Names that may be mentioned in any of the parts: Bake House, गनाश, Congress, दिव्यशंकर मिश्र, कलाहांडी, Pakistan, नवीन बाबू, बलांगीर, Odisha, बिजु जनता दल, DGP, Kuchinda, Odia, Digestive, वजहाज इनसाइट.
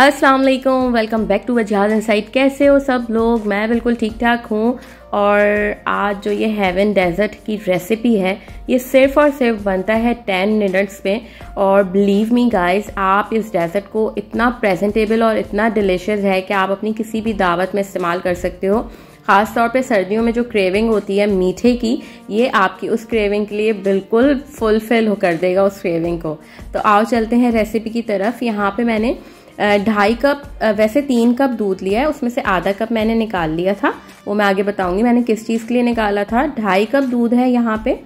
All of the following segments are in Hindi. अस्सलाम वालेकुम, वेलकम बैक टू वजहाज इनसाइट। कैसे हो सब लोग? मैं बिल्कुल ठीक ठाक हूँ। और आज जो ये हेवन डेजर्ट की रेसिपी है, ये सिर्फ़ और सिर्फ बनता है 10 मिनट्स में। और बिलीव मी गाइस, आप इस डेजर्ट को इतना प्रेजेंटेबल और इतना डिलीशियस है कि आप अपनी किसी भी दावत में इस्तेमाल कर सकते हो। ख़ास तौर पे सर्दियों में जो क्रेविंग होती है मीठे की, ये आपकी उस क्रेविंग के लिए बिल्कुल फुलफिल कर देगा उस क्रेविंग को। तो आओ चलते हैं रेसिपी की तरफ। यहाँ पे मैंने 2.5 कप, वैसे 3 कप दूध लिया है, उसमें से आधा कप मैंने निकाल लिया था, वो मैं आगे बताऊंगी मैंने किस चीज़ के लिए निकाला था। 2.5 कप दूध है यहाँ पे,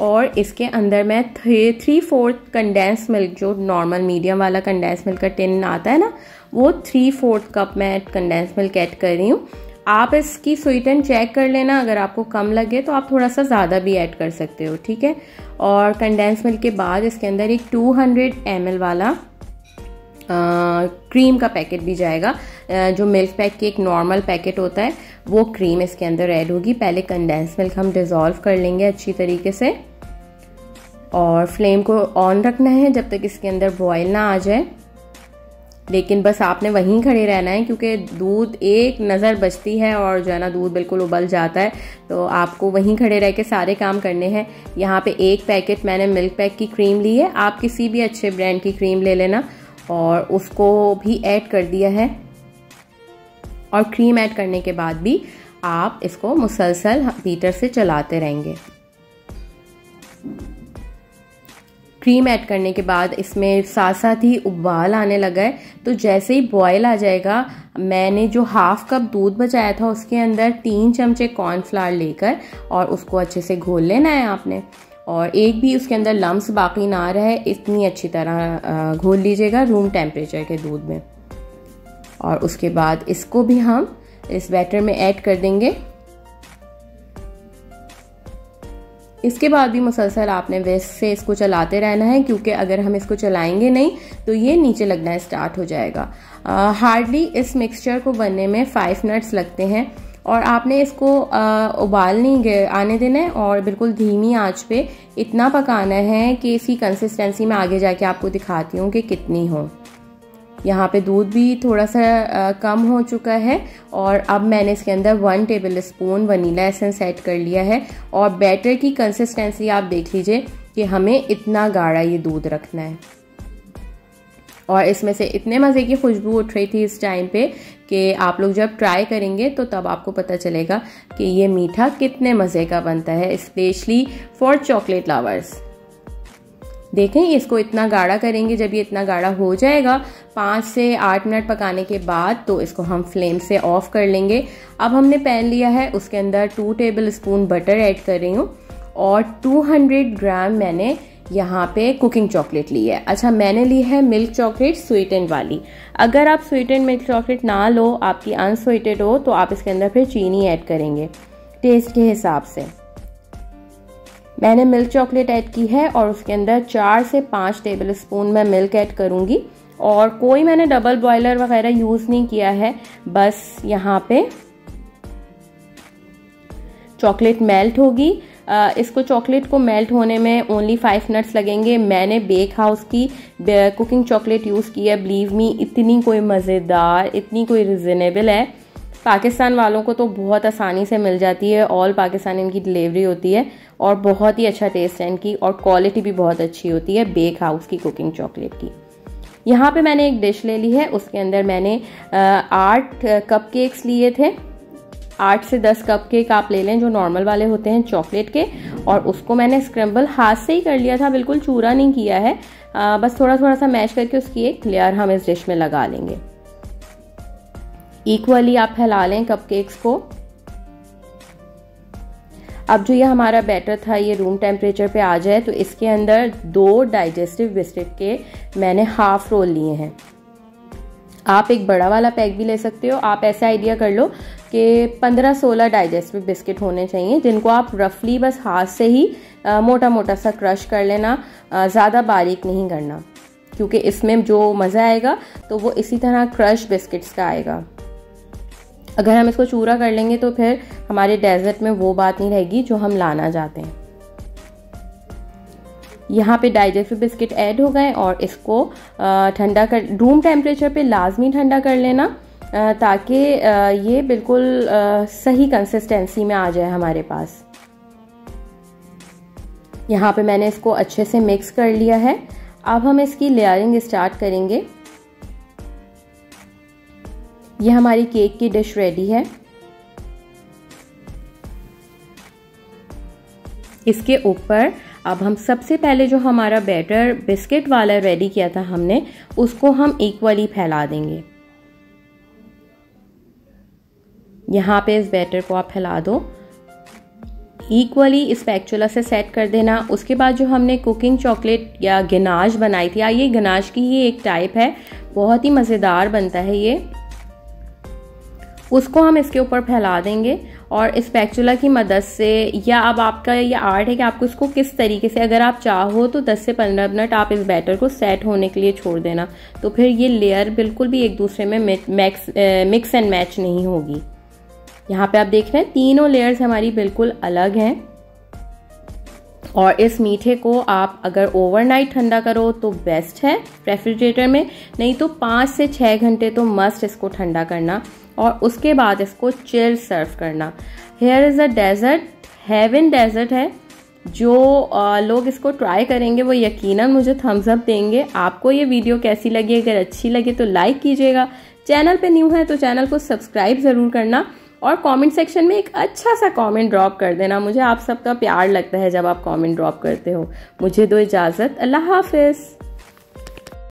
और इसके अंदर मैं 3/4 कंडेंस मिल्क, जो नॉर्मल मीडियम वाला कंडेंस मिल्क का टिन आता है ना, वो 3/4 कप मैं कंडेंस मिल्क ऐड कर रही हूँ। आप इसकी स्वीटन चेक कर लेना, अगर आपको कम लगे तो आप थोड़ा सा ज़्यादा भी ऐड कर सकते हो, ठीक है। और कंडेंस मिल्क के बाद इसके अंदर एक 200 ml वाला क्रीम का पैकेट भी जाएगा। जो मिल्क पैक की एक नॉर्मल पैकेट होता है, वो क्रीम इसके अंदर ऐड होगी। पहले कंडेंस मिल्क हम डिज़ोल्व कर लेंगे अच्छी तरीके से, और फ्लेम को ऑन रखना है जब तक इसके अंदर बॉयल ना आ जाए। लेकिन बस आपने वहीं खड़े रहना है, क्योंकि दूध एक नज़र बचती है और जो है ना दूध बिल्कुल उबल जाता है, तो आपको वहीं खड़े रह के सारे काम करने हैं। यहाँ पे 1 पैकेट मैंने मिल्क पैक की क्रीम ली है, आप किसी भी अच्छे ब्रांड की क्रीम ले लेना, और उसको भी ऐड कर दिया है। और क्रीम ऐड करने के बाद भी आप इसको मुसलसल बीटर से चलाते रहेंगे। क्रीम ऐड करने के बाद इसमें साथ साथ ही उबाल आने लगा है, तो जैसे ही बॉयल आ जाएगा, मैंने जो 1/2 कप दूध बचाया था उसके अंदर 3 चमचे कॉर्नफ्लावर लेकर और उसको अच्छे से घोल लेना है आपने, और एक भी उसके अंदर लम्स बाकी ना रहे इतनी अच्छी तरह घोल लीजिएगा रूम टेम्परेचर के दूध में। और उसके बाद इसको भी हम इस बैटर में ऐड कर देंगे। इसके बाद भी मुसलसल आपने विस्क से इसको चलाते रहना है, क्योंकि अगर हम इसको चलाएंगे नहीं तो ये नीचे लगना स्टार्ट हो जाएगा। हार्डली इस मिक्सचर को बनने में 5 मिनट्स लगते हैं, और आपने इसको उबाल नहीं आने देना है, और बिल्कुल धीमी आंच पे इतना पकाना है कि इसकी कंसिस्टेंसी मैं आगे जाके आपको दिखाती हूँ कि कितनी हो। यहाँ पे दूध भी थोड़ा सा कम हो चुका है, और अब मैंने इसके अंदर 1 tablespoon vanilla essence add कर लिया है। और बैटर की कंसिस्टेंसी आप देख लीजिए कि हमें इतना गाढ़ा ये दूध रखना है। और इसमें से इतने मज़े की खुशबू उठ रही थी इस टाइम पे कि आप लोग जब ट्राई करेंगे तो तब आपको पता चलेगा कि ये मीठा कितने मज़े का बनता है, स्पेशली फॉर चॉकलेट लवर्स। देखें, इसको इतना गाढ़ा करेंगे, जब ये इतना गाढ़ा हो जाएगा 5 से 8 मिनट पकाने के बाद, तो इसको हम फ्लेम से ऑफ कर लेंगे। अब हमने पैन लिया है, उसके अंदर 2 टेबल स्पून बटर ऐड कर रही हूँ, और 200 ग्राम मैंने यहाँ पे कुकिंग चॉकलेट ली है। अच्छा, मैंने ली है मिल्क चॉकलेट स्वीटेंड वाली। अगर आप स्वीटेंड मिल्क चॉकलेट ना लो, आपकी अनस्वीटेड हो, तो आप इसके अंदर फिर चीनी ऐड करेंगे टेस्ट के हिसाब से। मैंने मिल्क चॉकलेट ऐड की है, और उसके अंदर 4 से 5 टेबल स्पून मैं मिल्क ऐड करूँगी। और कोई मैंने डबल बॉयलर वगैरह यूज़ नहीं किया है, बस यहाँ पे चॉकलेट मेल्ट होगी। इसको चॉकलेट को मेल्ट होने में ओनली 5 मिनट्स लगेंगे। मैंने बेक हाउस की कुकिंग चॉकलेट यूज़ की है, बिलीव मी इतनी कोई मज़ेदार, इतनी कोई रिजनेबल है। पाकिस्तान वालों को तो बहुत आसानी से मिल जाती है, ऑल पाकिस्तान इनकी डिलीवरी होती है, और बहुत ही अच्छा टेस्ट है इनकी, और क्वालिटी भी बहुत अच्छी होती है बेक हाउस की कुकिंग चॉकलेट की। यहाँ पे मैंने एक डिश ले ली है, उसके अंदर मैंने 8 कपकेक्स लिए थे। 8 से 10 कपकेक आप ले लें जो नॉर्मल वाले होते हैं चॉकलेट के, और उसको मैंने स्क्रम्बल हाथ से ही कर लिया था, बिल्कुल चूरा नहीं किया है। बस थोड़ा थोड़ा सा मैश करके उसकी एक लेयर हम इस डिश में लगा लेंगे। इक्वली आप फैला लें कपकेक्स को। अब जो ये हमारा बैटर था, ये रूम टेम्परेचर पे आ जाए, तो इसके अंदर 2 डाइजेस्टिव बिस्किट के मैंने 1/2 रोल लिए हैं। आप एक बड़ा वाला पैक भी ले सकते हो। आप ऐसा आइडिया कर लो कि 15-16 डाइजेस्टिव बिस्किट होने चाहिए, जिनको आप रफली बस हाथ से ही मोटा मोटा सा क्रश कर लेना, ज़्यादा बारीक नहीं करना, क्योंकि इसमें जो मज़ा आएगा तो वो इसी तरह क्रश बिस्किट्स का आएगा। अगर हम इसको चूरा कर लेंगे तो फिर हमारे डेजर्ट में वो बात नहीं रहेगी जो हम लाना चाहते हैं। यहाँ पे डाइजेस्टिव बिस्किट ऐड हो गए और इसको ठंडा कर रूम टेम्परेचर पे लाजमी ठंडा कर लेना ताकि ये बिल्कुल सही कंसिस्टेंसी में आ जाए हमारे पास। यहाँ पे मैंने इसको अच्छे से मिक्स कर लिया है। अब हम इसकी लेयरिंग स्टार्ट करेंगे। ये हमारी केक की डिश रेडी है। इसके ऊपर अब हम सबसे पहले जो हमारा बैटर बिस्किट वाला रेडी किया था हमने, उसको हम इक्वली फैला देंगे। यहाँ पे इस बैटर को आप फैला दो, इक्वली स्पैचुला से सेट कर देना। उसके बाद जो हमने कुकिंग चॉकलेट या गनाश बनाई थी, ये गनाश की ही एक टाइप है, बहुत ही मज़ेदार बनता है ये, उसको हम इसके ऊपर फैला देंगे। और स्पैचुला की मदद से, या अब आपका ये आर्ट है कि आपको इसको किस तरीके से, अगर आप चाहो तो 10 से 15 मिनट आप इस बैटर को सेट होने के लिए छोड़ देना, तो फिर ये लेयर बिल्कुल भी एक दूसरे में मिक्स एंड मैच नहीं होगी। यहाँ पे आप देख रहे हैं तीनों लेयर्स हमारी बिल्कुल अलग हैं। और इस मीठे को आप अगर ओवरनाइट ठंडा करो तो बेस्ट है रेफ्रिजरेटर में, नहीं तो 5 से 6 घंटे तो मस्ट इसको ठंडा करना और उसके बाद इसको चिल सर्व करना। Here is a dessert, heaven dessert है। जो लोग इसको ट्राई करेंगे वो यकीनन मुझे थम्स अप देंगे। आपको ये वीडियो कैसी लगी? अगर अच्छी लगे तो लाइक कीजिएगा, चैनल पे न्यू है तो चैनल को सब्सक्राइब ज़रूर करना और कमेंट सेक्शन में एक अच्छा सा कमेंट ड्रॉप कर देना। मुझे आप सबका प्यार लगता है जब आप कमेंट ड्रॉप करते हो। मुझे दो इजाज़त, अल्लाह हाफिज़।